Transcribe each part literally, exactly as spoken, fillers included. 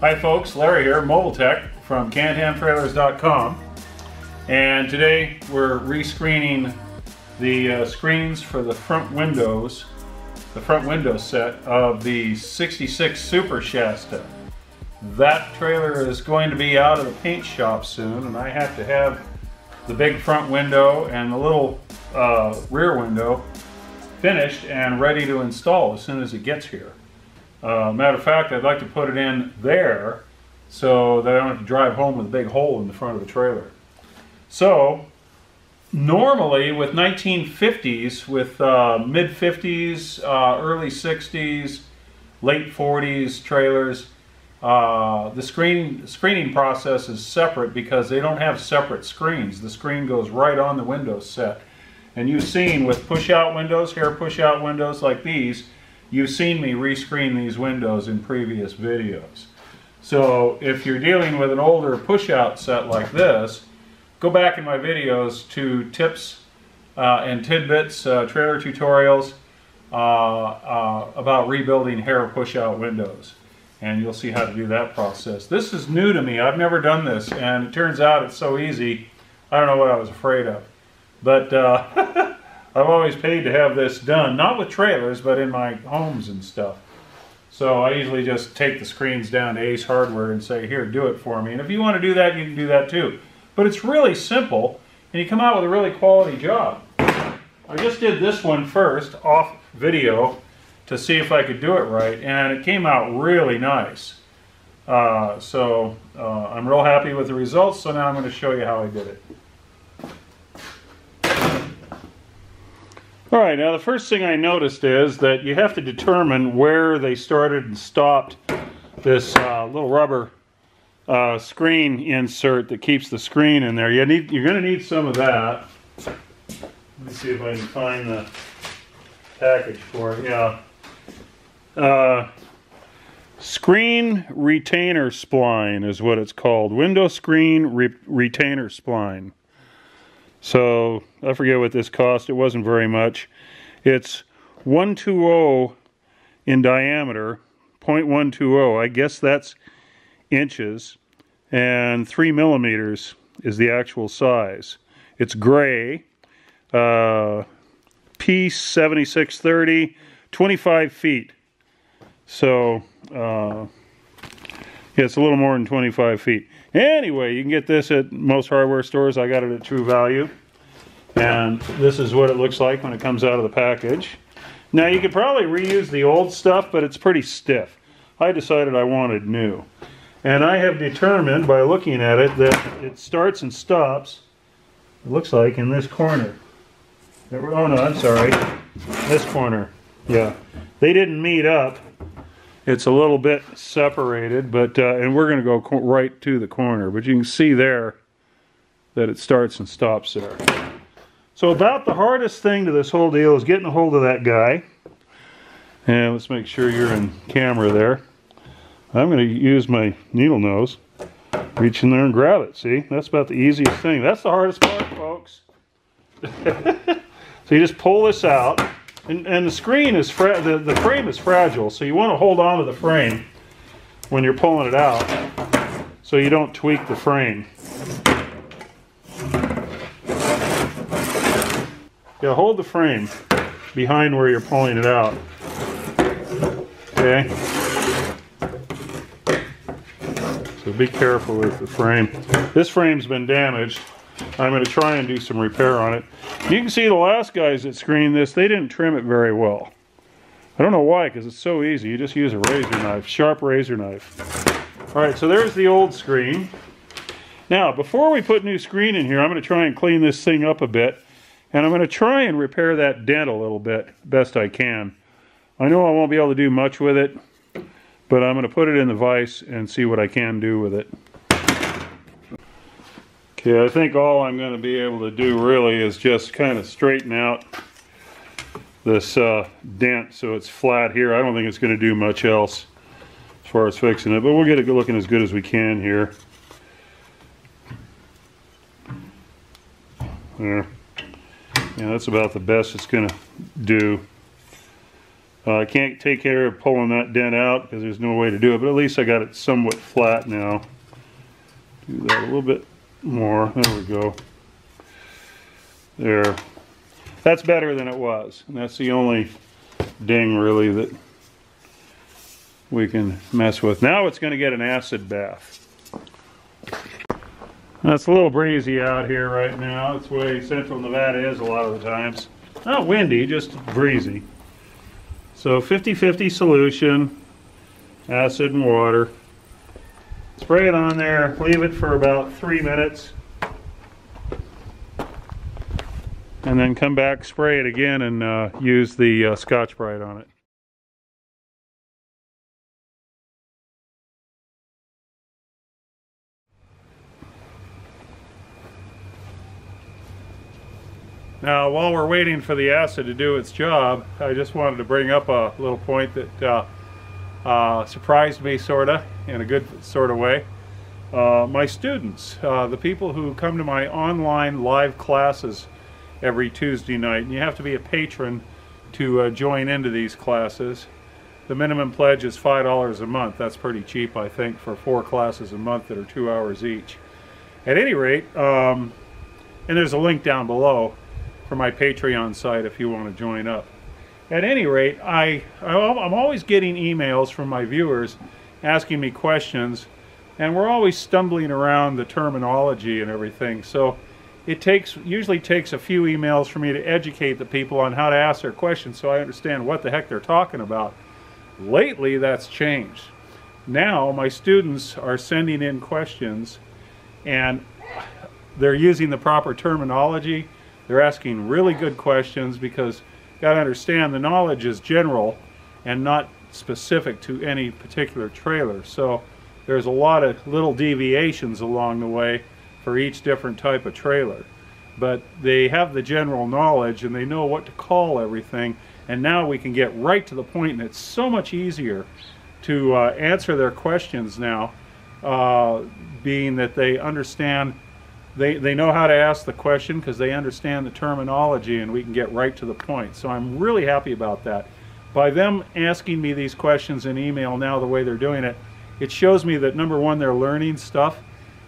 Hi folks, Larry here, Mobile Tech from Canham Trailers dot com, and today we're rescreening the uh, screens for the front windows, the front window set of the sixty-six Super Shasta. That trailer is going to be out of the paint shop soon, and I have to have the big front window and the little uh, rear window finished and ready to install as soon as it gets here. Uh, matter of fact, I'd like to put it in there so that I don't have to drive home with a big hole in the front of the trailer. So, normally with nineteen fifties, with uh, mid fifties, uh, early sixties, late forties trailers, uh, the screen, screening process is separate because they don't have separate screens. The screen goes right on the window set. And you've seen with push-out windows, here push-out windows like these, you've seen me rescreen these windows in previous videos. So if you're dealing with an older push-out set like this, go back in my videos to tips uh, and tidbits, uh, trailer tutorials uh, uh, about rebuilding hair push-out windows. And you'll see how to do that process. This is new to me. I've never done this, and it turns out it's so easy. I don't know what I was afraid of. But uh, I've always paid to have this done, not with trailers, but in my homes and stuff. So I usually just take the screens down to Ace Hardware and say, here, do it for me. And if you want to do that, you can do that too. But it's really simple, and you come out with a really quality job. I just did this one first, off video, to see if I could do it right, and it came out really nice. Uh, so uh, I'm real happy with the results, so now I'm going to show you how I did it. All right, now the first thing I noticed is that you have to determine where they started and stopped this uh, little rubber uh, screen insert that keeps the screen in there. You need, you're going to need some of that. Let me see if I can find the package for it. Yeah. Uh, screen retainer spline is what it's called. Window screen re retainer spline. So, I forget what this cost. It wasn't very much. It's one twenty in diameter, point one two zero. I guess that's inches. And three millimeters is the actual size. It's gray. Uh, P seventy-six thirty, twenty-five feet. So, uh, yeah, it's a little more than twenty-five feet. Anyway, you can get this at most hardware stores. I got it at True Value. And this is what it looks like when it comes out of the package. Now, you could probably reuse the old stuff, but it's pretty stiff. I decided I wanted new. And I have determined by looking at it that it starts and stops, it looks like, in this corner. Oh, no, I'm sorry. This corner. Yeah. They didn't meet up. It's a little bit separated, but uh, and we're going to go co right to the corner. But you can see there that it starts and stops there. So about the hardest thing to this whole deal is getting a hold of that guy. And let's make sure you're in camera there. I'm going to use my needle nose. Reach in there and grab it, see? That's about the easiest thing. That's the hardest part, folks. So you just pull this out. And, and the screen is, fra the, the frame is fragile, so you want to hold on to the frame when you're pulling it out so you don't tweak the frame. Yeah, hold the frame behind where you're pulling it out. Okay? So be careful with the frame. This frame's been damaged. I'm going to try and do some repair on it. You can see the last guys that screened this, they didn't trim it very well. I don't know why, because it's so easy. You just use a razor knife, sharp razor knife. All right, so there's the old screen. Now, before we put new screen in here, I'm going to try and clean this thing up a bit. And I'm going to try and repair that dent a little bit, best I can. I know I won't be able to do much with it, but I'm going to put it in the vise and see what I can do with it. Yeah, I think all I'm going to be able to do really is just kind of straighten out this uh, dent so it's flat here. I don't think it's going to do much else as far as fixing it, but we'll get it looking as good as we can here. there. Yeah, that's about the best it's gonna do. Uh, I can't take care of pulling that dent out because there's no way to do it, but at least I got it somewhat flat now. Do that a little bit more. There we go. There. That's better than it was, and that's the only ding really that we can mess with. Now it's going to get an acid bath. Now it's a little breezy out here right now. It's the way central Nevada is a lot of the times. Not windy, just breezy. So fifty fifty solution, acid and water. Spray it on there, leave it for about three minutes. And then come back, spray it again, and uh, use the uh, Scotch-Brite on it. Now, while we're waiting for the acid to do its job, I just wanted to bring up a little point that uh, uh, surprised me, sort of, in a good sort of way. Uh, my students, uh, the people who come to my online live classes every Tuesday night, and you have to be a patron to uh, join into these classes. The minimum pledge is five dollars a month. That's pretty cheap, I think, for four classes a month that are two hours each. At any rate, um, and there's a link down below for my Patreon site if you want to join up. At any rate, I, I'm always getting emails from my viewers asking me questions, and we're always stumbling around the terminology and everything. So it takes usually takes a few emails for me to educate the people on how to ask their questions so I understand what the heck they're talking about. Lately, that's changed. Now, my students are sending in questions, and they're using the proper terminology. They're asking really good questions because you've got to understand the knowledge is general and not specific to any particular trailer. So there's a lot of little deviations along the way for each different type of trailer, but they have the general knowledge and they know what to call everything, and now we can get right to the point, and it's so much easier to uh, answer their questions now, uh, being that they understand, they, they know how to ask the question because they understand the terminology, and we can get right to the point. So I'm really happy about that. By them asking me these questions in email now the way they're doing it, it shows me that, number one, they're learning stuff,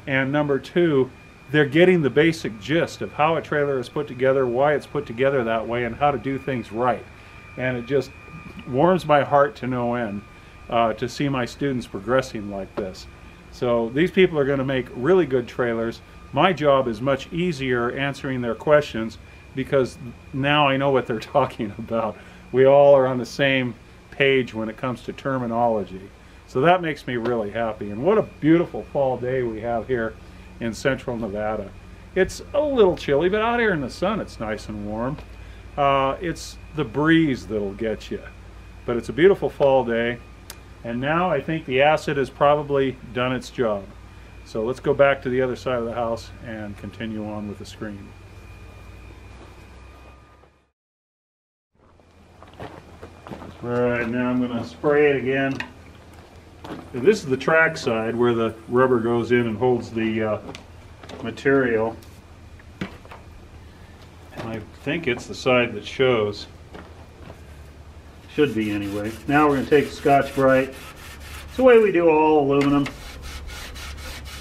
and number two, they're getting the basic gist of how a trailer is put together, why it's put together that way, and how to do things right. And it just warms my heart to no end uh, to see my students progressing like this. So these people are going to make really good trailers. My job is much easier answering their questions because now I know what they're talking about. We all are on the same page when it comes to terminology. So that makes me really happy. And what a beautiful fall day we have here in central Nevada. It's a little chilly, but out here in the sun it's nice and warm. Uh, it's the breeze that'll get you. But it's a beautiful fall day. And now I think the acid has probably done its job. So let's go back to the other side of the house and continue on with the screen. All right, now I'm gonna spray it again. And this is the track side where the rubber goes in and holds the uh, material. And I think it's the side that shows. Should be anyway. Now we're going to take the Scotch-Brite. It's the way we do all aluminum.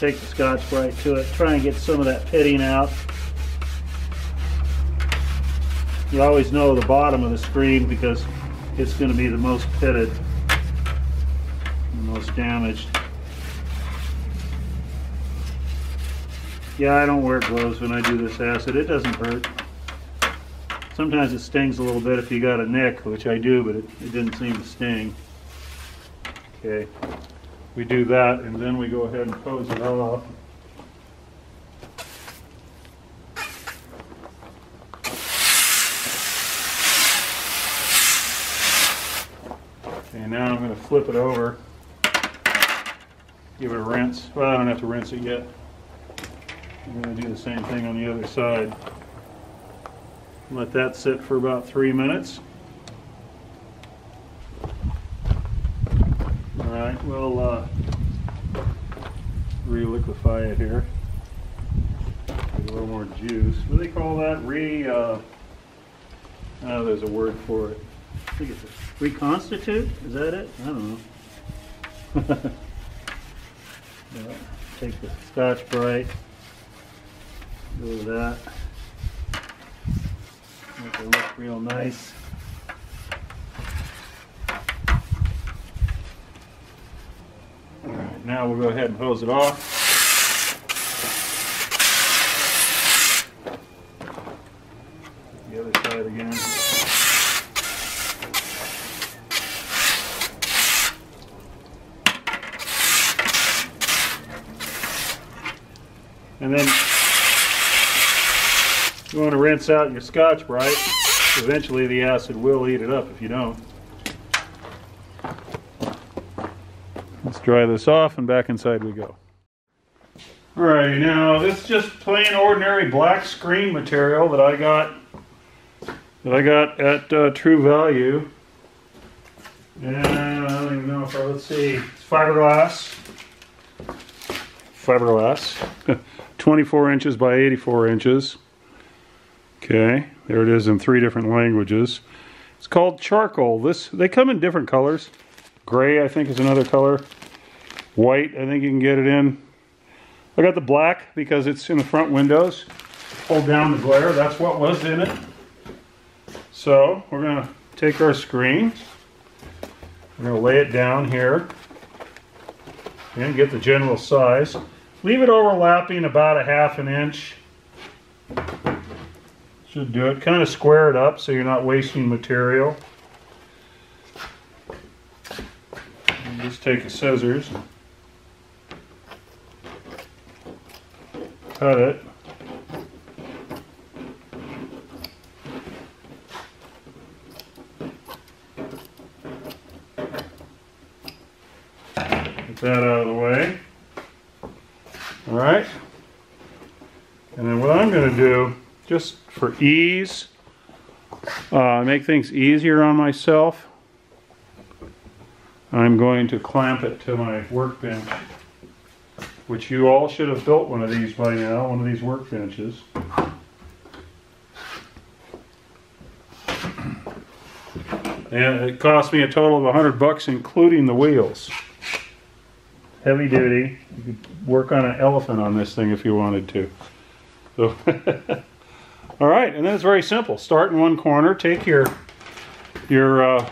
Take the Scotch-Brite to it. Try and get some of that pitting out. You always know the bottom of the screen because it's going to be the most pitted, most damaged. Yeah, I don't wear gloves when I do this acid. It doesn't hurt. Sometimes it stings a little bit if you got a nick, which I do, but it, it didn't seem to sting. Okay, we do that and then we go ahead and pose it off. Okay, now I'm going to flip it over. Give it a rinse. Well, I don't have to rinse it yet. I'm going to do the same thing on the other side. Let that sit for about three minutes. Alright, we'll uh, re-liquefy it here. Get a little more juice. What do they call that? Re, uh, oh, there's a word for it. I think it's a, reconstitute? Is that it? I don't know. Yeah, take the Scotch-Brite, go with that. Make it look real nice. All right, now we'll go ahead and hose it off. The other side again. And then you want to rinse out your Scotch-Brite. Eventually the acid will eat it up if you don't. Let's dry this off and back inside we go. Alrighty, now this is just plain ordinary black screen material that I got that I got at uh, True Value. And I don't even know if I, let's see, it's fiberglass. Fiberglass. twenty-four inches by eighty-four inches. Okay, there it is in three different languages. It's called charcoal. This, they come in different colors. Gray, I think, is another color. White, I think you can get it in. I got the black because it's in the front windows. Hold down the glare, that's what was in it. So we're gonna take our screen, we're gonna lay it down here and get the general size. Leave it overlapping about a half an inch. Should do it. Kind of square it up so you're not wasting material. And just take the scissors, cut it. That out of the way. All right, and then what I'm going to do, just for ease, uh, make things easier on myself, I'm going to clamp it to my workbench, which you all should have built one of these by now, one of these workbenches. And it cost me a total of a hundred bucks, including the wheels. Heavy duty. You could work on an elephant on this thing if you wanted to. So all right, and then it's very simple. Start in one corner. Take your your uh,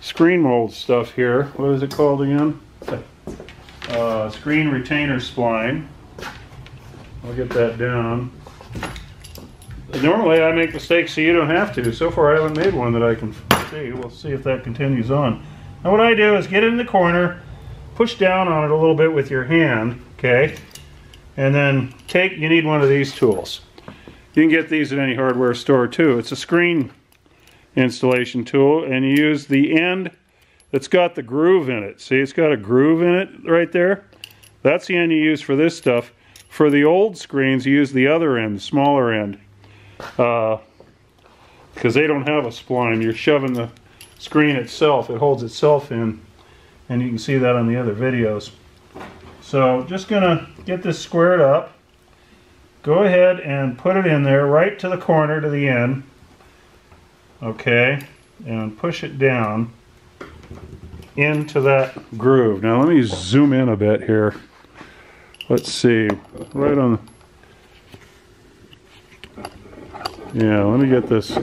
screen mold stuff here. What is it called again? Uh, screen retainer spline. I'll get that down. Normally I make mistakes so you don't have to. So far I haven't made one that I can see. We'll see if that continues on. Now what I do is get it in the corner. Push down on it a little bit with your hand, okay? And then take, you need one of these tools. You can get these at any hardware store too. It's a screen installation tool, and you use the end that's got the groove in it. See, it's got a groove in it right there. That's the end you use for this stuff. For the old screens, you use the other end, the smaller end, because uh, they don't have a spline. You're shoving the screen itself, it holds itself in. And you can see that on the other videos. So just gonna get this squared up. Go ahead and put it in there right to the corner, to the end. Okay, and push it down into that groove. Now let me zoom in a bit here. Let's see, right on. Yeah, let me get this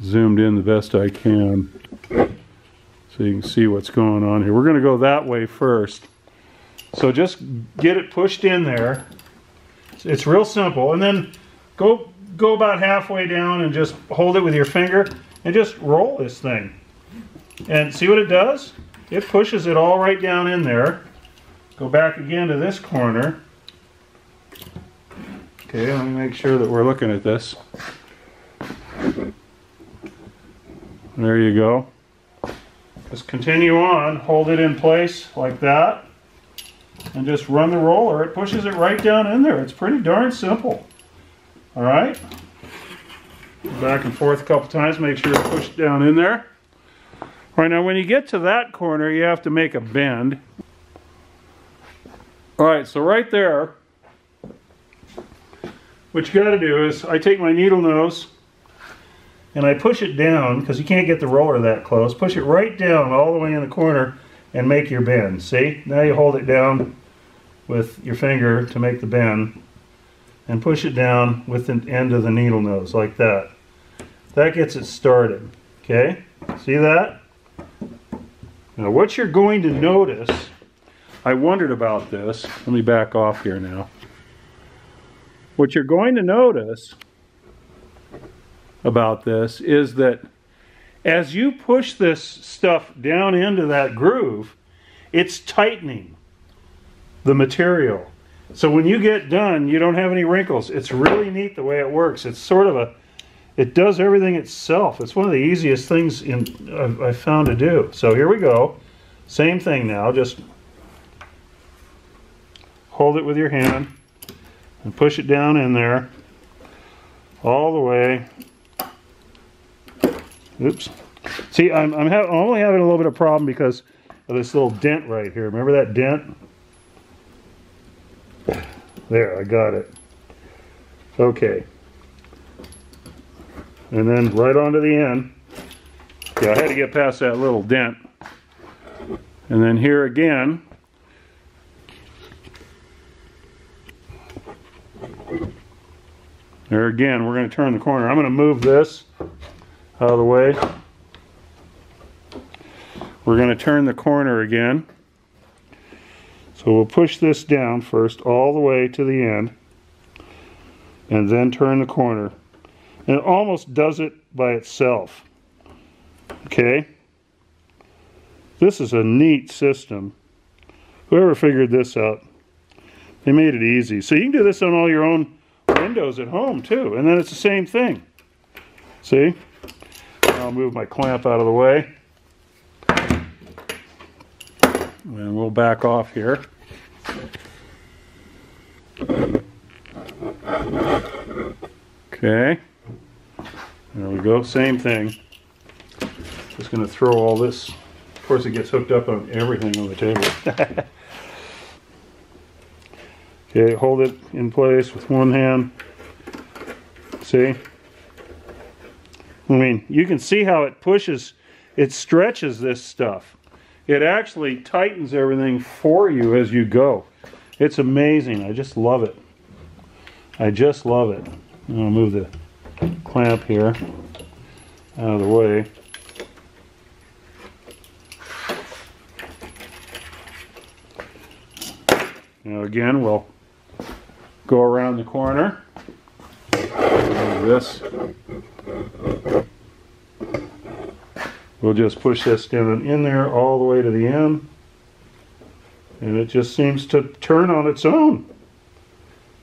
zoomed in the best I can, so you can see what's going on here. We're going to go that way first. So just get it pushed in there. It's real simple. And then go, go about halfway down and just hold it with your finger and just roll this thing. And see what it does? It pushes it all right down in there. Go back again to this corner. Okay, let me make sure that we're looking at this. There you go. Just continue on, hold it in place like that, and just run the roller. It pushes it right down in there. It's pretty darn simple. All right, back and forth a couple times, make sure it's pushed down in there. All right, now when you get to that corner, you have to make a bend. All right, so right there, what you got to do is I take my needle nose and I push it down, because you can't get the roller that close. Push it right down all the way in the corner and make your bend. See? Now you hold it down with your finger to make the bend and push it down with the end of the needle nose like that. That gets it started. Okay? See that? Now what you're going to notice, I wondered about this. Let me back off here now. What you're going to notice about this is that as you push this stuff down into that groove, it's tightening the material. So when you get done, you don't have any wrinkles. It's really neat the way it works. It's sort of a, it does everything itself. It's one of the easiest things in, I've, I've found to do. So here we go. Same thing now. Just hold it with your hand and push it down in there all the way. Oops. See, I'm, I'm, ha I'm only having a little bit of problem because of this little dent right here. Remember that dent? There, I got it. Okay. And then right onto the end. Yeah, I had to get past that little dent. And then here again. There again, we're going to turn the corner. I'm going to move this out of the way. We're going to turn the corner again. So we'll push this down first all the way to the end and then turn the corner. And it almost does it by itself. Okay? This is a neat system. Whoever figured this out, they made it easy. So you can do this on all your own windows at home too. And then it's the same thing. See? I'll move my clamp out of the way. And we'll back off here. Okay. There we go. Same thing. Just going to throw all this. Of course, it gets hooked up on everything on the table. Okay, hold it in place with one hand. See? I mean, you can see how it pushes, it stretches this stuff. It actually tightens everything for you as you go. It's amazing. I just love it. I just love it. I'm going to move the clamp here out of the way. Now again, we'll go around the corner. Move this. We'll just push this down in there all the way to the end, and it just seems to turn on its own,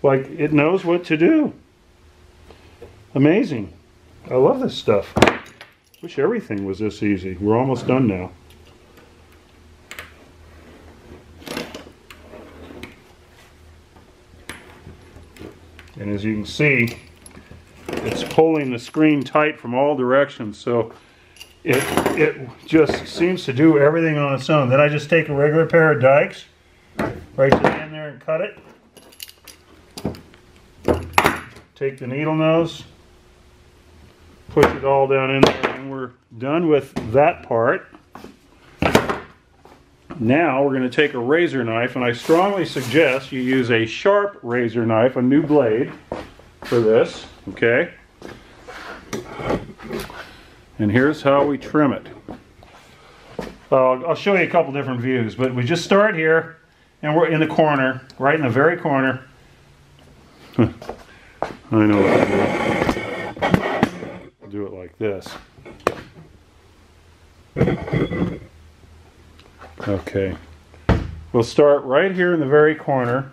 like it knows what to do. Amazing. I love this stuff. Wish everything was this easy. We're almost done now. And as you can see, it's pulling the screen tight from all directions, so It, it just seems to do everything on its own. Then I just take a regular pair of dikes, right to the end there, and cut it. Take the needle nose, push it all down in there, and we're done with that part. Now we're going to take a razor knife, and I strongly suggest you use a sharp razor knife, a new blade, for this, okay? And here's how we trim it. Uh, I'll show you a couple different views, but we just start here, and we're in the corner, right in the very corner. I know what to do. Do it like this. Okay. We'll start right here in the very corner.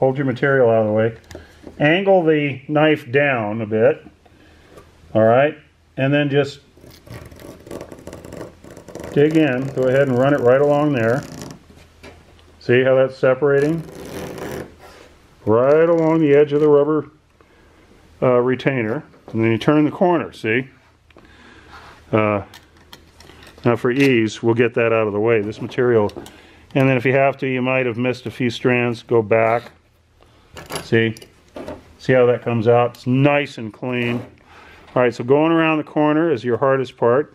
Hold your material out of the way. Angle the knife down a bit. All right. And then just dig in, go ahead and run it right along there. See how that's separating? Right along the edge of the rubber uh, retainer. And then you turn the corner, see? Uh, now for ease, we'll get that out of the way, this material. And then if you have to, you might have missed a few strands, go back. See? See how that comes out? It's nice and clean. All right, so going around the corner is your hardest part.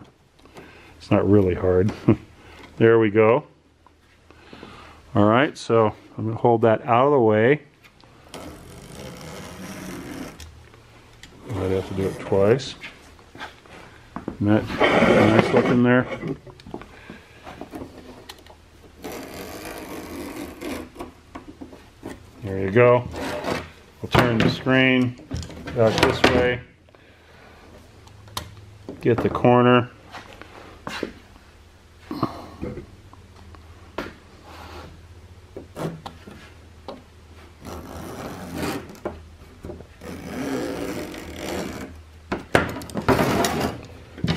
It's not really hard. There we go. All right, so I'm going to hold that out of the way. I might have to do it twice. Isn't that nice looking there? There you go. We'll turn the screen back this way. Get the corner.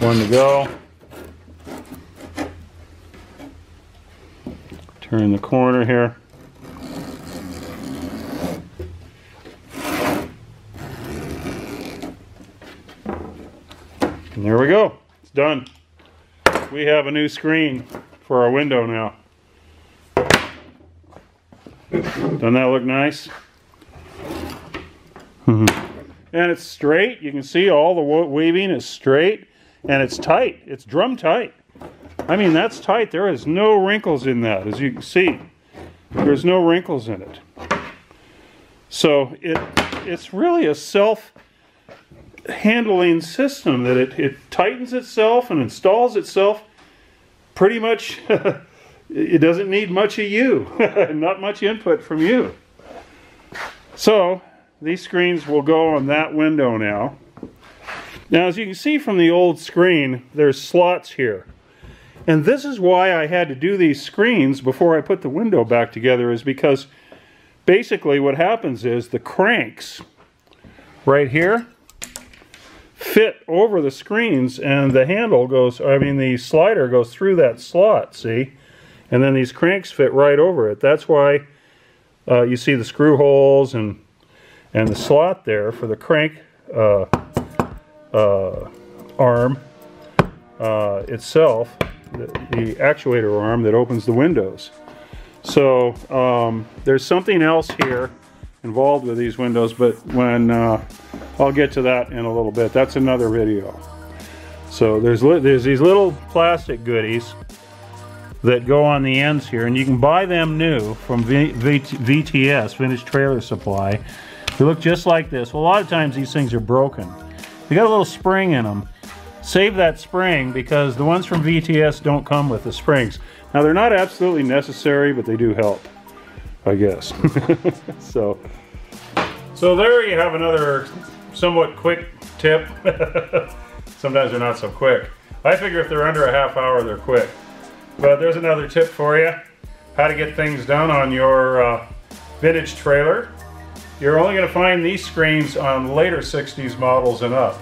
One to go. Turn the corner here. And there we go. It's done. We have a new screen for our window now. Doesn't that look nice? And it's straight. You can see all the weaving is straight. And it's tight. It's drum tight. I mean, that's tight. There is no wrinkles in that, as you can see. There's no wrinkles in it. So it it's really a self-handling system that it, it tightens itself and installs itself. Pretty much, it doesn't need much of you, not much input from you. So these screens will go on that window now. Now, as you can see from the old screen, there's slots here. And this is why I had to do these screens before I put the window back together, is because basically what happens is the cranks right here fit over the screens, and the handle goes, I mean the slider goes through that slot, see? And then these cranks fit right over it. That's why uh, you see the screw holes and, and the slot there for the crank uh, Uh, arm uh, itself, the, the actuator arm that opens the windows. So um, there's something else here involved with these windows, but when uh, I'll get to that in a little bit. That's another video. So there's there's these little plastic goodies that go on the ends here, and you can buy them new from V T S, Vintage Trailer Supply. They look just like this. Well, a lot of times these things are broken. They got a little spring in them. Save that spring, because the ones from V T S don't come with the springs. Now, they're not absolutely necessary, but they do help, I guess. so, so there you have another somewhat quick tip. Sometimes they're not so quick. I figure if they're under a half hour, they're quick. But there's another tip for you, how to get things done on your uh, vintage trailer. You're only going to find these screens on later sixties models and up.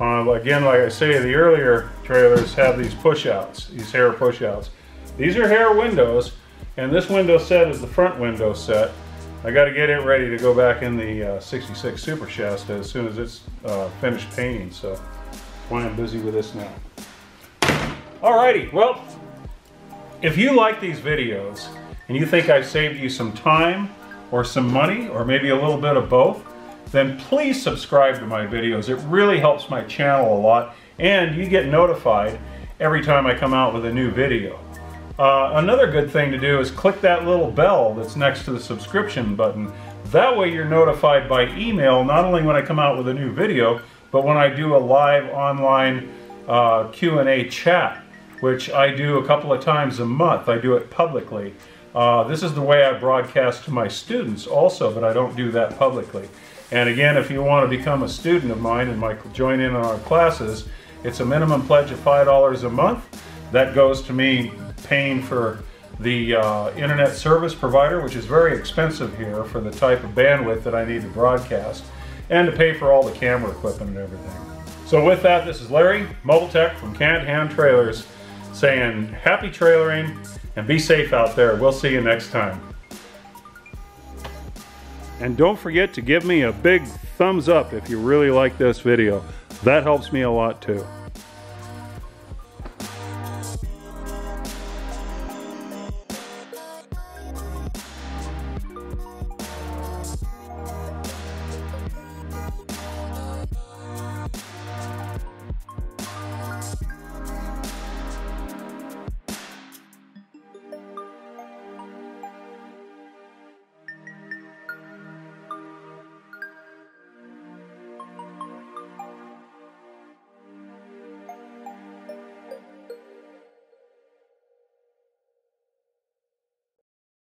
Um, again, like I say, the earlier trailers have these pushouts, these hair pushouts. These are hair windows, and this window set is the front window set. I got to get it ready to go back in the uh, sixty-six Super Shasta as soon as it's uh, finished painting. So that's why I'm busy with this now. Alrighty, well, if you like these videos and you think I've saved you some time, or some money, or maybe a little bit of both, then please subscribe to my videos. It really helps my channel a lot, and you get notified every time I come out with a new video. Uh, another good thing to do is click that little bell that's next to the subscription button. That way you're notified by email, not only when I come out with a new video, but when I do a live online uh, Q and A chat, which I do a couple of times a month. I do it publicly. Uh, this is the way I broadcast to my students also, but I don't do that publicly. And again, if you want to become a student of mine and Michael, join in on our classes, it's a minimum pledge of five dollars a month. That goes to me paying for the uh, internet service provider, which is very expensive here for the type of bandwidth that I need to broadcast, and to pay for all the camera equipment and everything. So with that, this is Larry, Mobile Tech from Canham Trailers, saying happy trailering. And be safe out there. We'll see you next time. And don't forget to give me a big thumbs up if you really like this video. That helps me a lot too.